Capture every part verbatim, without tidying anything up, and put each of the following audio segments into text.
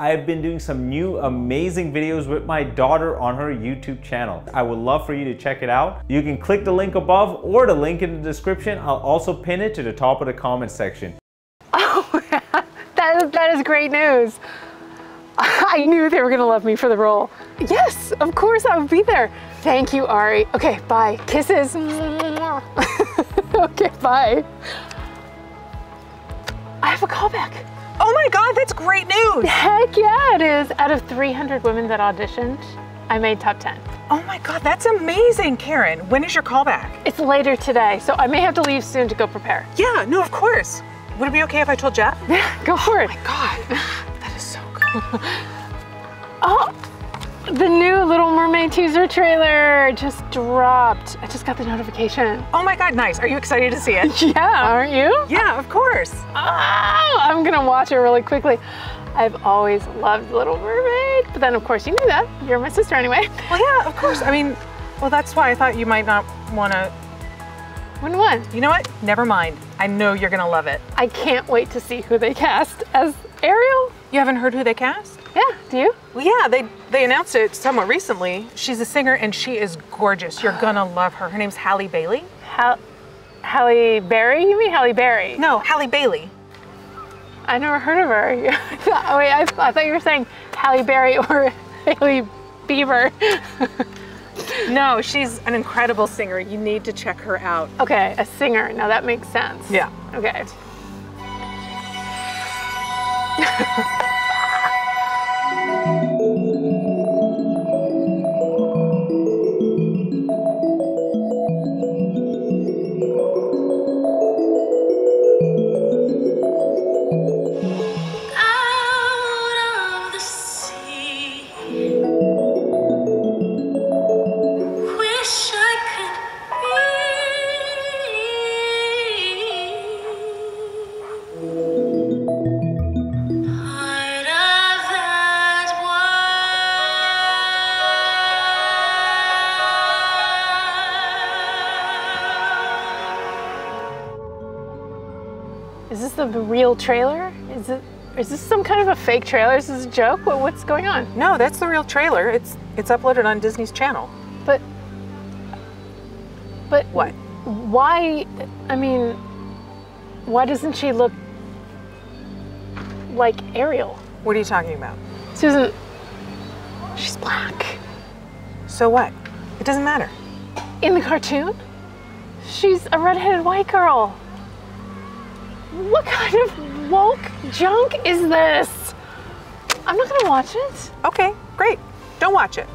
I've been doing some new amazing videos with my daughter on her YouTube channel. I would love for you to check it out. You can click the link above or the link in the description. I'll also pin it to the top of the comment section. Oh, that is, that is great news. I knew they were gonna love me for the role. Yes, of course I would be there. Thank you, Ari. Okay, bye. Kisses. Okay, bye. I have a callback. Oh my God, that's great news. Heck yeah, it is. Out of three hundred women that auditioned, I made top ten. Oh my God, that's amazing, Karen. When is your callback? It's later today, so I may have to leave soon to go prepare. Yeah, no, of course. Would it be okay if I told Jeff? Yeah, go for it. Oh my God. Oh, the new Little Mermaid teaser trailer just dropped. I just got the notification. Oh my God, nice. Are you excited to see it? Yeah, aren't you? Yeah, of course. Oh, I'm gonna watch it really quickly. I've always loved Little Mermaid, but then of course you knew that. You're my sister anyway. Well, yeah, of course. I mean, well, that's why I thought you might not wanna. When what? You know what? Never mind. I know you're gonna love it. I can't wait to see who they cast as Ariel. You haven't heard who they cast? Yeah, do you? Well, yeah, they, they announced it somewhat recently. She's a singer and she is gorgeous. You're gonna love her. Her name's Halle Bailey. Hal Halle Berry? You mean Halle Berry? No, Halle Bailey. I never heard of her. Oh, wait, I, I thought you were saying Halle Berry or Hailey Bieber. No, she's an incredible singer. You need to check her out. Okay, a singer. Now that makes sense. Yeah. Okay. Is this the real trailer? Is it? Is this some kind of a fake trailer? Is this a joke? What, what's going on? No, that's the real trailer. It's it's uploaded on Disney's channel. But, but what? Why? I mean, why doesn't she look like Ariel? What are you talking about? Susan, she's black. So what? It doesn't matter. In the cartoon, she's a redheaded white girl. What kind of woke junk is this? I'm not gonna watch it. Okay, great. Don't watch it.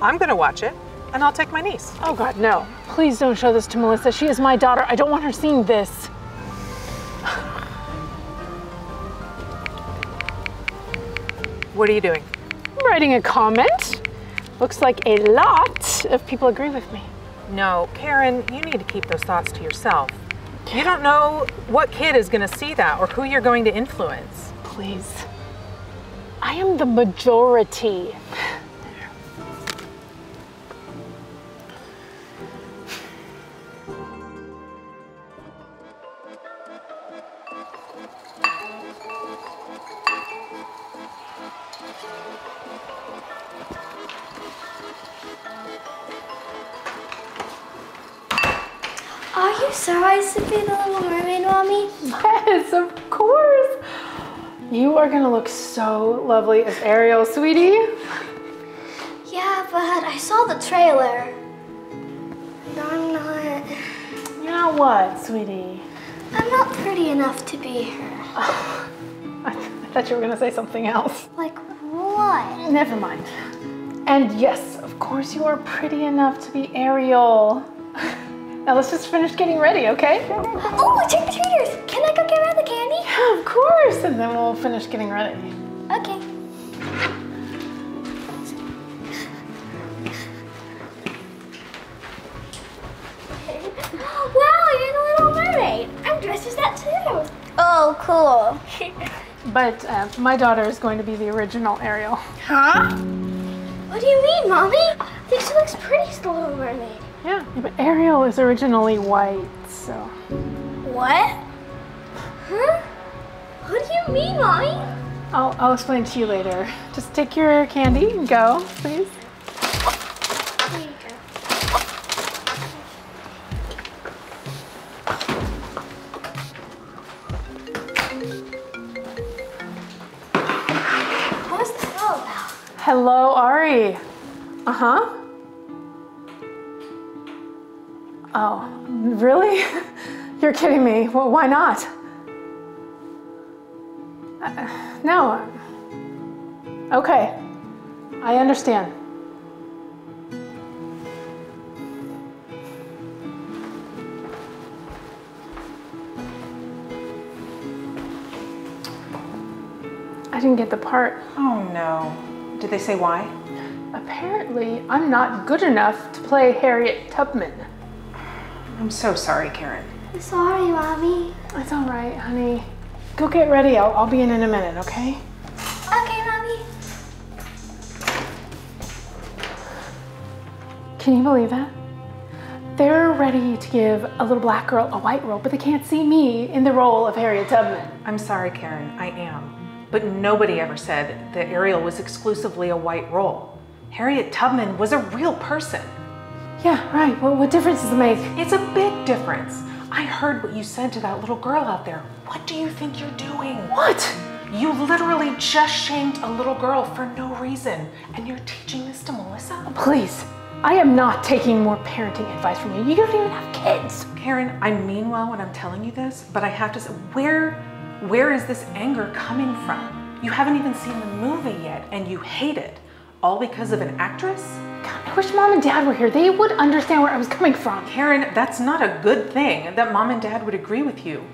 I'm gonna watch it, and I'll take my niece. Oh God, no. Please don't show this to Melissa. She is my daughter. I don't want her seeing this. What are you doing? I'm writing a comment. Looks like a lot of people agree with me. No, Karen, you need to keep those thoughts to yourself. You don't know what kid is going to see that or who you're going to influence. Please. I am the majority. Are you surprised to be the Little Mermaid, Mommy? Yes, of course. You are gonna look so lovely as Ariel, sweetie. Yeah, but I saw the trailer. No, I'm not. You're not what, sweetie? I'm not pretty enough to be her. Oh, I, th I thought you were gonna say something else. Like what? Never mind. And yes, of course you are pretty enough to be Ariel. Now let's just finish getting ready, okay? Oh, trick or treaters! Can I go get around the candy? Yeah, of course! And then we'll finish getting ready. Okay. Wow, you're the Little Mermaid! I'm dressed as that too! Oh, cool. But uh, my daughter is going to be the original Ariel. Huh? What do you mean, Mommy? I think she looks pretty as the Little Mermaid. Yeah, but Ariel is originally white, so. What? Huh? What do you mean, Mommy? I'll, I'll explain to you later. Just take your candy and go, please. There you go. What was the hello about? Hello, Ari. Uh-huh. Oh, really? You're kidding me. Well, why not? Uh, no. Okay. I understand. I didn't get the part. Oh, no. Did they say why? Apparently, I'm not good enough to play Harriet Tubman. I'm so sorry, Karen. I'm sorry, Mommy. It's all right, honey. Go get ready. I'll, I'll be in in a minute, okay? Okay, Mommy. Can you believe that? They're ready to give a little black girl a white role, but they can't see me in the role of Harriet Tubman. I'm sorry, Karen. I am. But nobody ever said that Ariel was exclusively a white role. Harriet Tubman was a real person. Yeah, right. Well, what difference does it make? It's a big difference. I heard what you said to that little girl out there. What do you think you're doing? What? You literally just shamed a little girl for no reason. And you're teaching this to Melissa? Please, I am not taking more parenting advice from you. You don't even have kids. Karen, I mean well when I'm telling you this, but I have to say, where, where is this anger coming from? You haven't even seen the movie yet, and you hate it. All because of an actress? God, I wish Mom and Dad were here. They would understand where I was coming from. Karen, that's not a good thing that Mom and Dad would agree with you.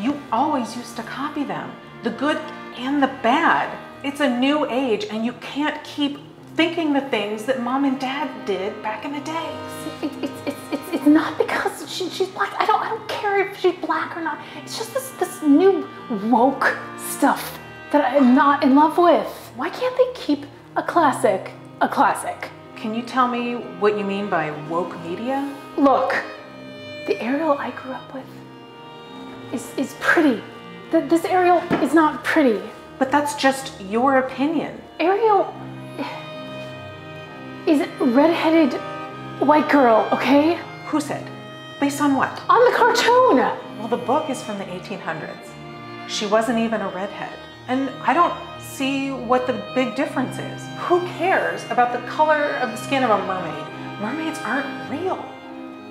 You always used to copy them, the good and the bad. It's a new age, and you can't keep thinking the things that Mom and Dad did back in the day. It, it, it, it, it's not because she, she's black. I don't, I don't care if she's black or not. It's just this, this new woke stuff that I am not in love with. Why can't they keep a classic, a classic. Can you tell me what you mean by woke media? Look, the Ariel I grew up with is, is pretty. The, this Ariel is not pretty. But that's just your opinion. Ariel is a redheaded white girl, okay? Who said? Based on what? On the cartoon. Well, the book is from the eighteen hundreds. She wasn't even a redhead. And I don't see what the big difference is. Who cares about the color of the skin of a mermaid? Mermaids aren't real.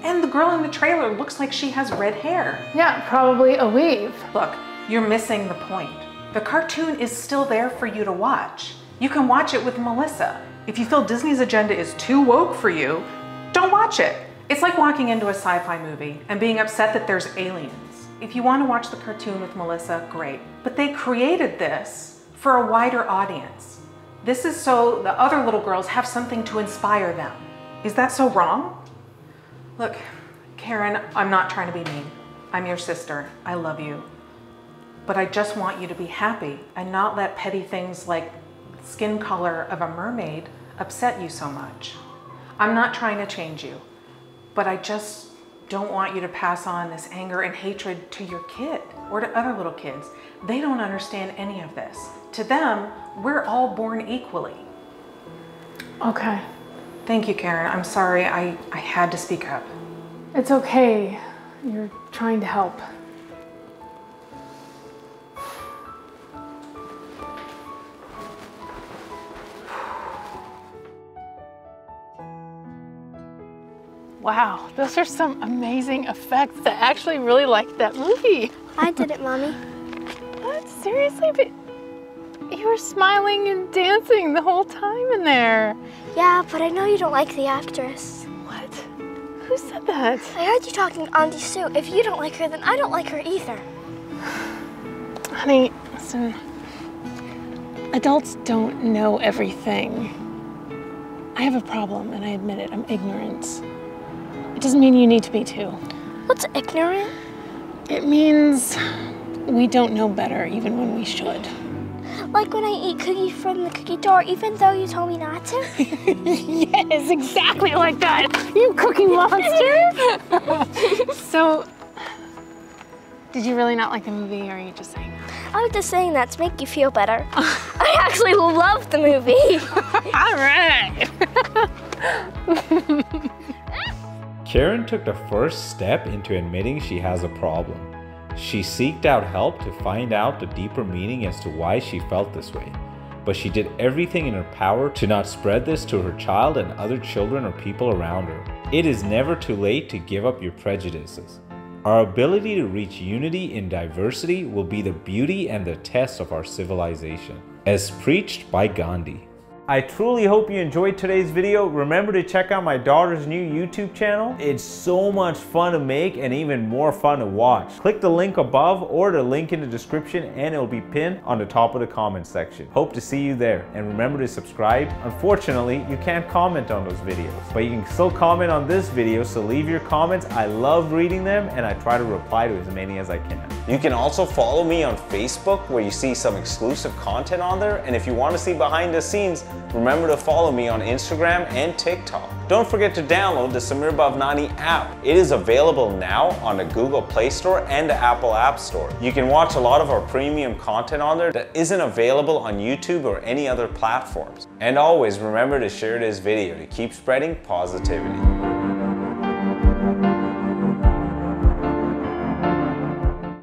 And the girl in the trailer looks like she has red hair. Yeah, probably a weave. Look, you're missing the point. The cartoon is still there for you to watch. You can watch it with Melissa. If you feel Disney's agenda is too woke for you, don't watch it. It's like walking into a sci-fi movie and being upset that there's aliens. If you want to watch the cartoon with Melissa, great. But they created this for a wider audience. This is so the other little girls have something to inspire them. Is that so wrong? Look, Karen, I'm not trying to be mean. I'm your sister. I love you. But I just want you to be happy and not let petty things like skin color of a mermaid upset you so much. I'm not trying to change you, but I just don't want you to pass on this anger and hatred to your kid or to other little kids. They don't understand any of this. To them, we're all born equally. Okay. Thank you, Karen. I'm sorry I, I had to speak up. It's okay. You're trying to help. Wow, those are some amazing effects. I actually really liked that movie. I did it, Mommy. What? Seriously? But you were smiling and dancing the whole time in there. Yeah, but I know you don't like the actress. What? Who said that? I heard you talking to Auntie Sue. If you don't like her, then I don't like her either. Honey, listen. Adults don't know everything. I have a problem, and I admit it. I'm ignorant. It doesn't mean you need to be too. What's ignorant? It means we don't know better even when we should. Like when I eat cookies from the cookie jar even though you told me not to? Yes, exactly like that. You cookie monster. So, did you really not like the movie or are you just saying that? I was just saying that to make you feel better. I actually love the movie. All right. Karen took the first step into admitting she has a problem. She sought out help to find out the deeper meaning as to why she felt this way. But she did everything in her power to not spread this to her child and other children or people around her. It is never too late to give up your prejudices. Our ability to reach unity in diversity will be the beauty and the test of our civilization, as preached by Gandhi. I truly hope you enjoyed today's video. Remember to check out my daughter's new YouTube channel. It's so much fun to make and even more fun to watch. Click the link above or the link in the description and it'll be pinned on the top of the comment section. Hope to see you there and remember to subscribe. Unfortunately, you can't comment on those videos, but you can still comment on this video, so leave your comments. I love reading them and I try to reply to as many as I can. You can also follow me on Facebook where you see some exclusive content on there, and if you want to see behind the scenes, remember to follow me on Instagram and TikTok. Don't forget to download the Sameer Bhavnani app. It is available now on the Google Play Store and the Apple App Store. You can watch a lot of our premium content on there that isn't available on YouTube or any other platforms. And always remember to share this video to keep spreading positivity.